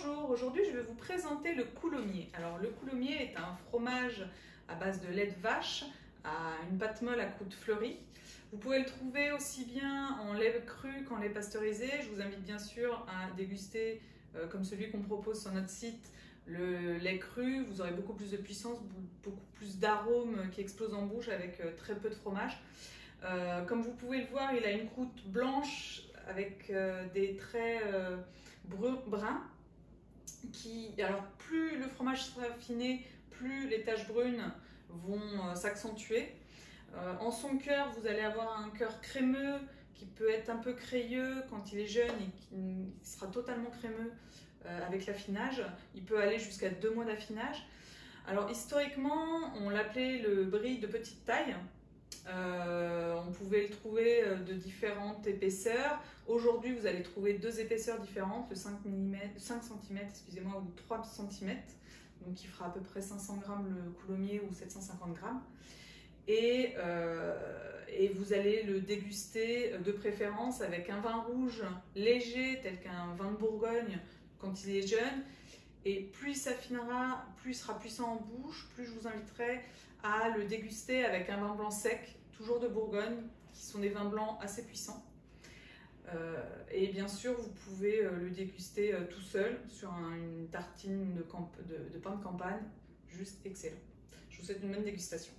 Bonjour, aujourd'hui je vais vous présenter le coulommier. Alors le coulommier est un fromage à base de lait de vache, à une pâte molle à croûte fleurie. Vous pouvez le trouver aussi bien en lait cru qu'en lait pasteurisé. Je vous invite bien sûr à déguster comme celui qu'on propose sur notre site, le lait cru. Vous aurez beaucoup plus de puissance, beaucoup plus d'arômes qui explosent en bouche avec très peu de fromage. Comme vous pouvez le voir, il a une croûte blanche avec des traits bruns. Alors plus le fromage sera affiné, plus les taches brunes vont s'accentuer. En son cœur, vous allez avoir un cœur crémeux qui peut être un peu crayeux quand il est jeune et qui sera totalement crémeux avec l'affinage. Il peut aller jusqu'à 2 mois d'affinage. Alors historiquement, on l'appelait le brie de petite taille. On pouvait le trouver de différentes épaisseurs. Aujourd'hui, vous allez trouver 2 épaisseurs différentes, le 5 cm excusez-moi, ou 3 cm. Donc, il fera à peu près 500 g le coulommier ou 750 g. Et vous allez le déguster de préférence avec un vin rouge léger, tel qu'un vin de Bourgogne quand il est jeune. Et plus il s'affinera, plus il sera puissant en bouche, plus je vous inviterai à le déguster avec un vin blanc sec, toujours de Bourgogne, qui sont des vins blancs assez puissants. Et bien sûr, vous pouvez le déguster tout seul sur une tartine de pain de campagne, juste excellent. Je vous souhaite une bonne dégustation.